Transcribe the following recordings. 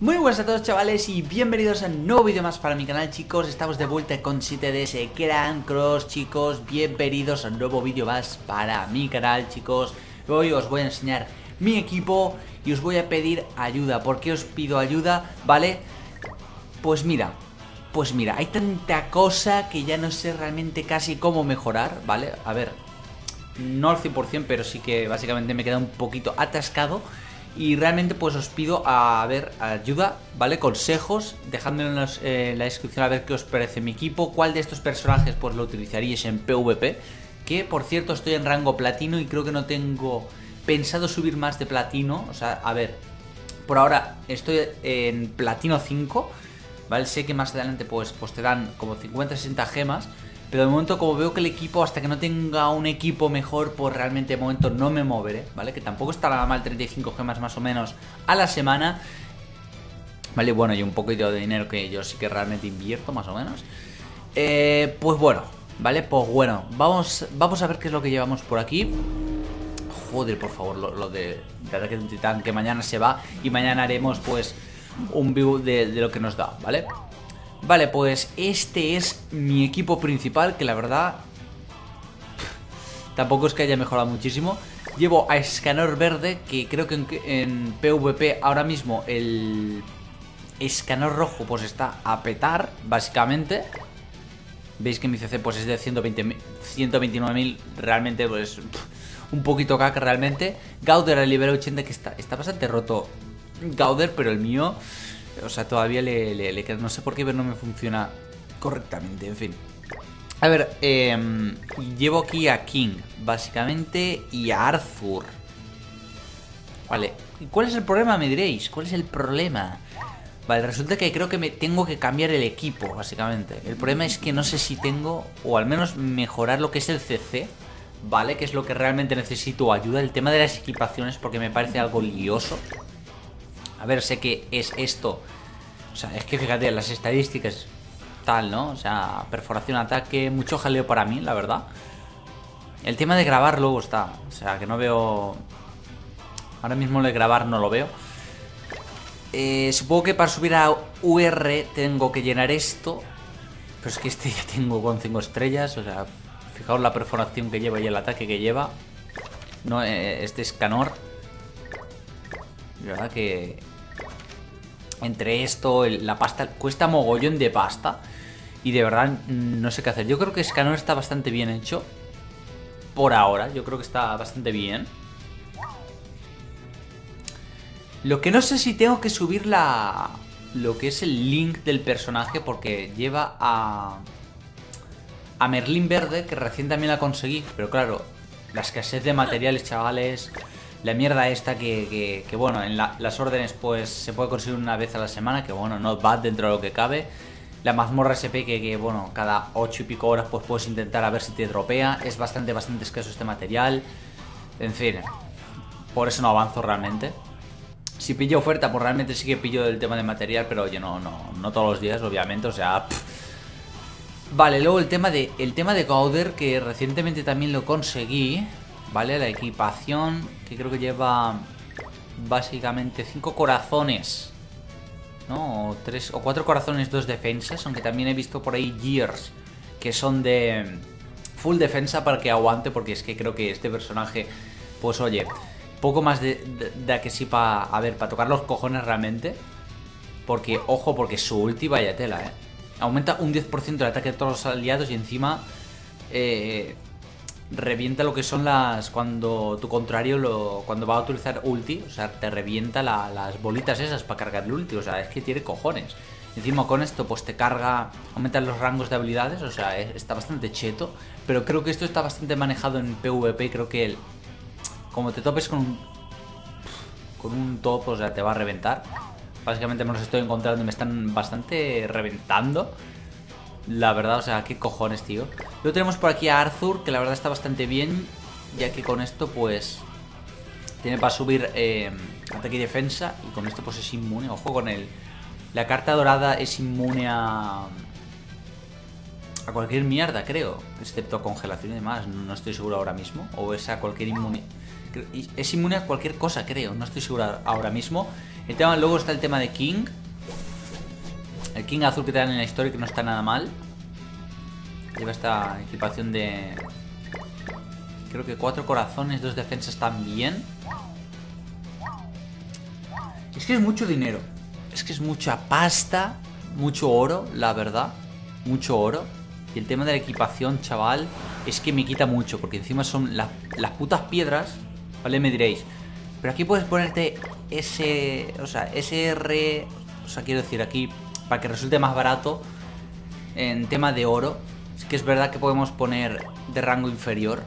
Muy buenas a todos, chavales, y bienvenidos a un nuevo vídeo más para mi canal, chicos. Estamos de vuelta con 7DS Grand Cross, chicos. Bienvenidos a un nuevo vídeo más para mi canal, chicos. Hoy os voy a enseñar mi equipo y os voy a pedir ayuda. ¿Por qué os pido ayuda? ¿Vale? Pues mira, hay tanta cosa que ya no sé realmente casi cómo mejorar, ¿vale? A ver, no al 100%, pero sí que básicamente me queda un poquito atascado. Y realmente pues os pido, a ver, ayuda, ¿vale? Consejos, dejadmelo en la descripción a ver qué os parece mi equipo. ¿Cuál de estos personajes pues lo utilizaríais en PvP? Que por cierto estoy en rango platino y creo que no tengo pensado subir más de platino. O sea, a ver, por ahora estoy en platino 5, ¿vale? Sé que más adelante pues te dan como 50-60 gemas. Pero de momento, como veo que el equipo, hasta que no tenga un equipo mejor, pues realmente de momento no me moveré, ¿vale? Que tampoco está nada mal, 35 gemas más o menos a la semana, ¿vale? Bueno, y un poquito de dinero que yo sí que realmente invierto, más o menos. Pues bueno, ¿vale? Pues bueno, vamos a ver qué es lo que llevamos por aquí. Joder, por favor, lo de Ataque de Titán, que mañana se va y mañana haremos, pues, un view de lo que nos da, ¿vale? Vale, pues este es mi equipo principal, que la verdad tampoco es que haya mejorado muchísimo. Llevo a Escanor verde, que creo que en PvP ahora mismo el Escanor rojo pues está a petar, básicamente. Veis que mi CC pues es de 129.000, realmente pues un poquito cac realmente. Gauder al nivel 80, que está bastante roto Gauder, pero el mío... O sea, todavía le queda. No sé por qué, pero no me funciona correctamente, en fin. A ver, llevo aquí a King, básicamente, y a Arthur. Vale, ¿y cuál es el problema? Me diréis, ¿cuál es el problema? Vale, resulta que creo que me tengo que cambiar el equipo, básicamente. El problema es que no sé si tengo, o al menos mejorar lo que es el CC, ¿vale? Que es lo que realmente necesito ayuda. El tema de las equipaciones, porque me parece algo lioso. A ver, sé que es esto. O sea, es que fíjate, las estadísticas tal, ¿no? O sea, perforación, ataque, mucho jaleo para mí, la verdad. El tema de grabar luego está. O sea, que no veo... Ahora mismo lo de grabar no lo veo. Supongo que para subir a UR tengo que llenar esto. Pero es que este ya tengo con 5 estrellas. O sea, fijaos la perforación que lleva y el ataque que lleva. No, este Escanor. La verdad que... Entre esto, la pasta, cuesta mogollón de pasta. Y de verdad no sé qué hacer. Yo creo que Escanor está bastante bien hecho. Por ahora, yo creo que está bastante bien. Lo que no sé si tengo que subir lo que es el link del personaje, porque lleva a Merlín verde, que recién también la conseguí. Pero claro, la escasez de materiales, chavales... La mierda esta que bueno, en las órdenes pues se puede conseguir una vez a la semana, que bueno, no va dentro de lo que cabe. La mazmorra SP que bueno, cada 8 y pico horas pues puedes intentar a ver si te dropea. Es bastante escaso este material. En fin, por eso no avanzo realmente. Si pillo oferta, pues realmente sí que pillo el tema de material, pero oye, no todos los días, obviamente, o sea... Vale, luego el tema de Gauder, que recientemente también lo conseguí. Vale, la equipación, que creo que lleva básicamente 5 corazones, ¿no? O 3 o 4 corazones, 2 defensas, aunque también he visto por ahí gears que son de full defensa para que aguante, porque es que creo que este personaje, pues oye, poco más de a que sí para, a ver, para tocar los cojones realmente, porque, ojo, porque su ulti, vaya tela, ¿eh? Aumenta un 10% el ataque de todos los aliados y encima, revienta lo que son las... Cuando tu contrario cuando va a utilizar ulti, o sea, te revienta las bolitas esas para cargar el ulti. O sea, es que tiene cojones. Encima con esto pues te carga, aumentan los rangos de habilidades. O sea, está bastante cheto. Pero creo que esto está bastante manejado en PvP. Creo que como te topes con un top, o sea, te va a reventar. Básicamente me los estoy encontrando y me están bastante reventando, la verdad, o sea, qué cojones, tío. Luego tenemos por aquí a Arthur, que la verdad está bastante bien, ya que con esto, pues, tiene para subir ataque y defensa, y con esto, pues, es inmune. Ojo con él. La carta dorada es inmune a cualquier mierda, creo, excepto a congelación y demás, no estoy seguro ahora mismo. O es a cualquier inmune... Es inmune a cualquier cosa, creo, no estoy seguro ahora mismo. El tema, luego está el tema de King. El King azul que te dan en la historia, que no está nada mal. Lleva esta equipación de... creo que 4 corazones, 2 defensas también. Es que es mucho dinero. Es que es mucha pasta. Mucho oro, la verdad. Mucho oro. Y el tema de la equipación, chaval, es que me quita mucho. Porque encima son las putas piedras. Vale, me diréis, pero aquí puedes ponerte ese... o sea, SR... o sea, quiero decir, aquí, para que resulte más barato en tema de oro. Es que es verdad que podemos poner de rango inferior,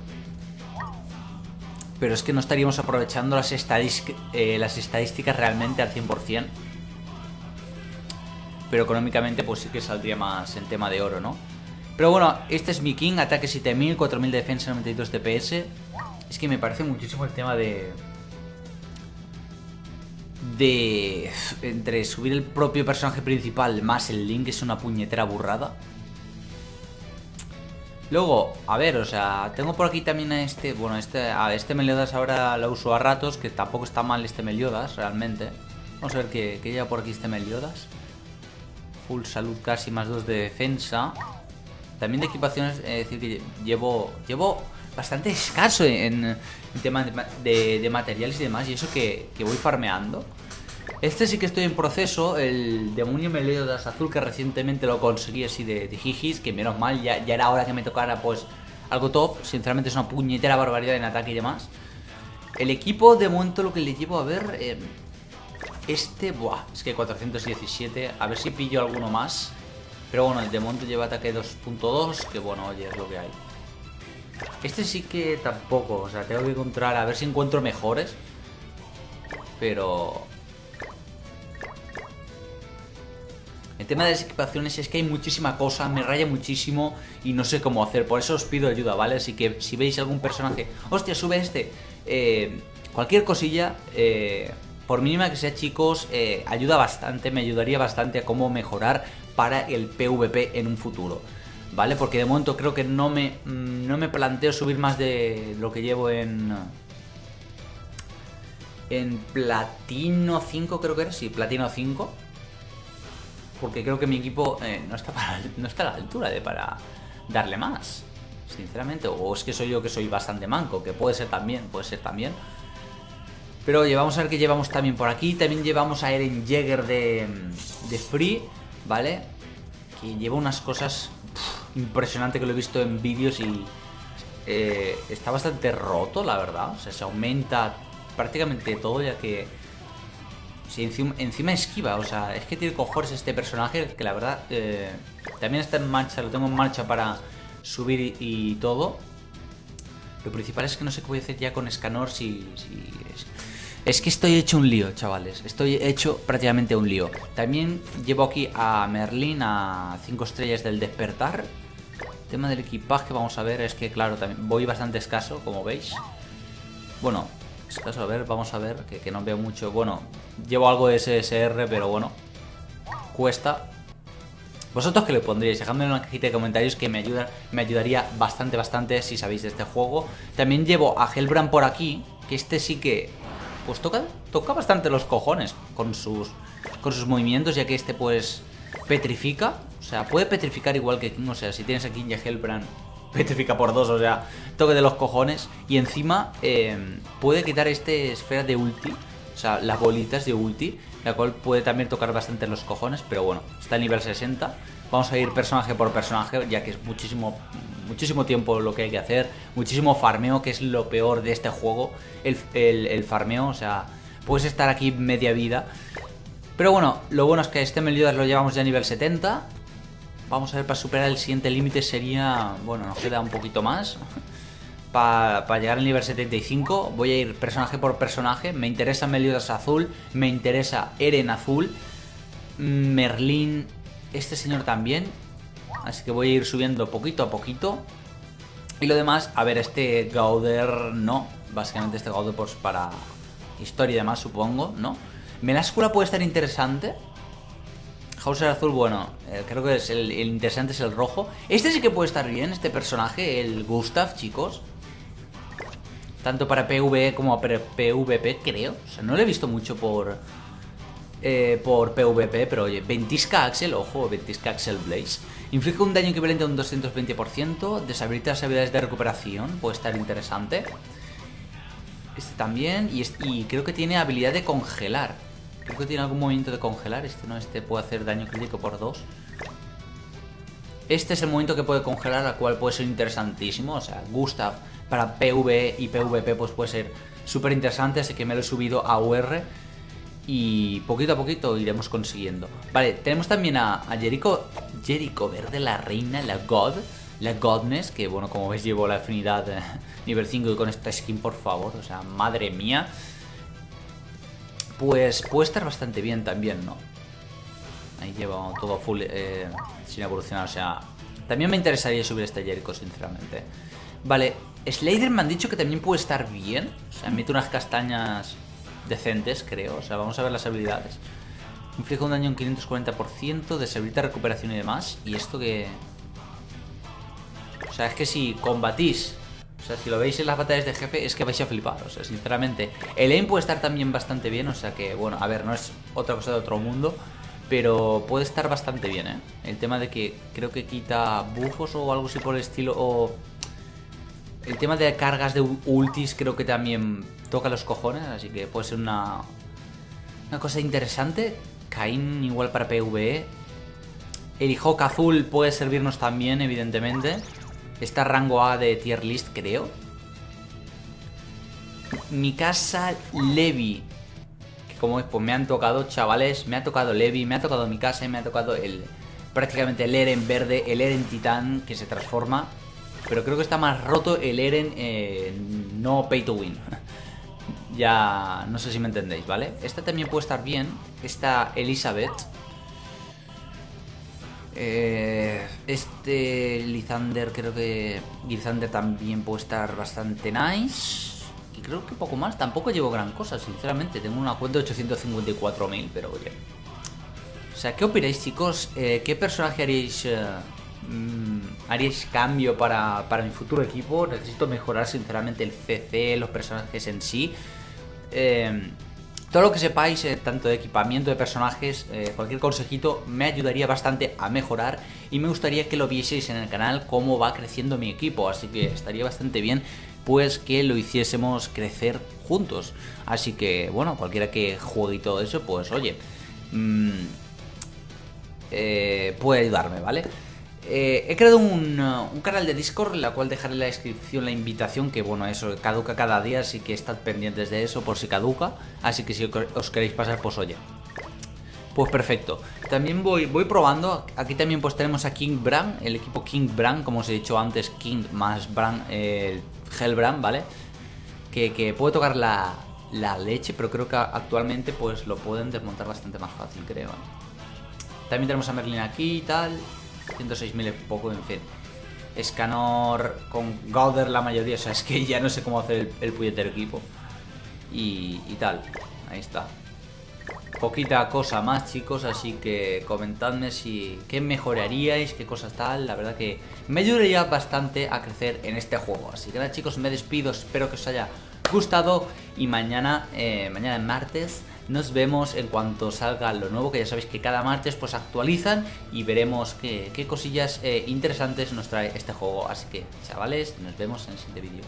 pero es que no estaríamos aprovechando las estadísticas realmente al 100%. Pero económicamente pues sí que saldría más en tema de oro, ¿no? Pero bueno, este es mi King, ataque 7000, 4000 de defensa, 92 DPS. Es que me parece muchísimo el tema de... entre subir el propio personaje principal más el Link, es una puñetera burrada. Luego, a ver, o sea, tengo por aquí también a este... bueno, a este Meliodas ahora lo uso a ratos, que tampoco está mal este Meliodas, realmente. Vamos a ver qué lleva por aquí este Meliodas. Full salud casi, más 2 de defensa. También de equipaciones, es decir, que llevo bastante escaso en tema de materiales y demás, y eso que voy farmeando. Este sí que estoy en proceso, el demonio Meliodas azul, que recientemente lo conseguí así de jijis, que menos mal, ya era hora que me tocara pues algo top. Sinceramente es una puñetera barbaridad en ataque y demás. El equipo, de momento lo que le llevo, a ver, este, buah, es que 417, a ver si pillo alguno más. Pero bueno, el de monte lleva ataque 2.2, que bueno, oye, es lo que hay. Este sí que tampoco, o sea, tengo que encontrar, a ver si encuentro mejores. Pero... el tema de las equipaciones es que hay muchísima cosa, me raya muchísimo y no sé cómo hacer. Por eso os pido ayuda, ¿vale? Así que si veis algún personaje, hostia, sube este, cualquier cosilla, por mínima que sea, chicos, ayuda bastante, me ayudaría bastante a cómo mejorar para el PvP en un futuro, ¿vale? Porque de momento creo que no me planteo subir más de lo que llevo en Platino 5, creo que era, sí, Platino 5. Porque creo que mi equipo no está a la altura de para darle más, sinceramente. O es que soy yo, que soy bastante manco, que puede ser también, Pero oye, vamos a ver qué llevamos también por aquí. También llevamos a Eren Jäger de Free, ¿vale? Que lleva unas cosas impresionantes, que lo he visto en vídeos y está bastante roto, la verdad. O sea, se aumenta prácticamente todo, ya que si encima esquiva. O sea, es que tiene cojones este personaje, que la verdad también está en marcha, lo tengo en marcha para subir y todo. Lo principal es que no sé qué voy a hacer ya con Escanor Es que estoy hecho un lío, chavales. Estoy hecho prácticamente un lío. También llevo aquí a Merlín, a 5 estrellas del despertar. El tema del equipaje, vamos a ver, es que claro, también voy bastante escaso, como veis. Bueno, escaso, a ver, vamos a ver, que no veo mucho. Bueno, llevo algo de SSR, pero bueno, cuesta. ¿Vosotros qué le pondríais? Dejadme en la cajita de comentarios, que me ayudaría bastante, si sabéis de este juego. También llevo a Helbram por aquí, que este sí que... pues toca bastante los cojones con sus movimientos, ya que este pues petrifica. O sea, puede petrificar igual que King. O sea, si tienes a King y a Helbram, petrifica por 2, o sea, toque de los cojones. Y encima puede quitar esfera de ulti. O sea, las bolitas de ulti, la cual puede también tocar bastante los cojones. Pero bueno, está en nivel 60. Vamos a ir personaje por personaje, ya que es muchísimo tiempo lo que hay que hacer. Muchísimo farmeo, que es lo peor de este juego, el farmeo. O sea, puedes estar aquí media vida. Pero bueno, lo bueno es que este Meliodas lo llevamos ya a nivel 70. Vamos a ver, para superar el siguiente límite sería... bueno, nos queda un poquito más para llegar al nivel 75. Voy a ir personaje por personaje. Me interesa Meliodas azul, me interesa Eren azul, Merlín, este señor también. Así que voy a ir subiendo poquito a poquito. Y lo demás, a ver, este Gauder no. Básicamente este Gauder pues para historia y demás, supongo, ¿no? Meláscula puede estar interesante. Hauser azul, bueno, creo que es el interesante es el rojo. Este sí que puede estar bien, este personaje, el Gustav, chicos. Tanto para PvE como para PvP, creo. O sea, no lo he visto mucho por PvP, pero oye, Ventisca Axel, ojo, Ventisca Axel Blaze. Inflige un daño equivalente a un 220%, deshabilita las habilidades de recuperación, puede estar interesante. Este también, y creo que tiene habilidad de congelar. Creo que tiene algún movimiento de congelar, este no, este puede hacer daño crítico por 2. Este es el momento que puede congelar, la cual puede ser interesantísimo. O sea, Gustav para PvE y PvP pues puede ser súper interesante, así que me lo he subido a UR. Y poquito a poquito iremos consiguiendo. Vale, tenemos también a Jericho. Jericho verde, la reina, la god, la godness, que bueno, como veis llevo la afinidad nivel 5 y con esta skin, por favor, o sea, madre mía. Pues puede estar bastante bien también, ¿no? Ahí lleva todo full sin evolucionar, o sea, también me interesaría subir este Jericho, sinceramente. Vale, Slayer me han dicho que también puede estar bien, o sea, mete unas castañas decentes, creo. O sea, vamos a ver las habilidades. Inflige un daño en 540%, deshabilita recuperación y demás. Y esto que... O sea, es que si combatís, o sea, si lo veis en las batallas de jefe, es que vais a flipar, o sea, sinceramente. El aim puede estar también bastante bien, o sea que, bueno, a ver, no es otra cosa de otro mundo, pero puede estar bastante bien, ¿eh? El tema de que creo que quita buffos o algo así por el estilo, o... El tema de cargas de ultis creo que también toca los cojones, así que puede ser una cosa interesante. Kain igual para PvE. Erihok azul puede servirnos también, evidentemente. Está rango A de tier list, creo. Mikasa, Levi. Que como veis, pues me han tocado, chavales. Me ha tocado Levi, me ha tocado Mikasa y me ha tocado el... Prácticamente el Eren verde, el Eren titán que se transforma. Pero creo que está más roto el Eren no pay to win. Ya no sé si me entendéis, ¿vale? Esta también puede estar bien. Esta Elizabeth. Este Lizander, creo que Lizander también puede estar bastante nice. Y creo que poco más. Tampoco llevo gran cosa, sinceramente. Tengo una cuenta de 854.000, pero oye. O sea, ¿qué opináis, chicos? ¿Qué personaje haríais... haríais cambio para mi futuro equipo? Necesito mejorar sinceramente el CC, los personajes en sí, todo lo que sepáis, tanto de equipamiento de personajes, cualquier consejito me ayudaría bastante a mejorar y me gustaría que lo vieseis en el canal cómo va creciendo mi equipo, así que estaría bastante bien pues que lo hiciésemos crecer juntos, así que bueno, cualquiera que juegue y todo eso pues oye, puede ayudarme, ¿vale? He creado un canal de Discord, la cual dejaré en la descripción la invitación, que bueno, eso caduca cada día, así que estad pendientes de eso por si caduca, así que si os queréis pasar, pues oye, pues perfecto. También voy probando, aquí también pues tenemos a King Bran, el equipo King Bran, como os he dicho antes, King más Bran, Helbram, ¿vale? Que puede tocar la leche, pero creo que actualmente pues lo pueden desmontar bastante más fácil, creo. También tenemos a Merlín aquí y tal... 106.000 es poco, en fin. Escanor con Gauder la mayoría, o sea, es que ya no sé cómo hacer el puñetero equipo. Y tal, ahí está. Poquita cosa más, chicos, así que comentadme si qué mejoraríais, qué cosas tal, la verdad que me ayudaría bastante a crecer en este juego. Así que nada, chicos, me despido, espero que os haya gustado y mañana martes... Nos vemos en cuanto salga lo nuevo, que ya sabéis que cada martes pues actualizan y veremos qué cosillas interesantes nos trae este juego. Así que, chavales, nos vemos en el siguiente vídeo.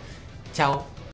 ¡Chao!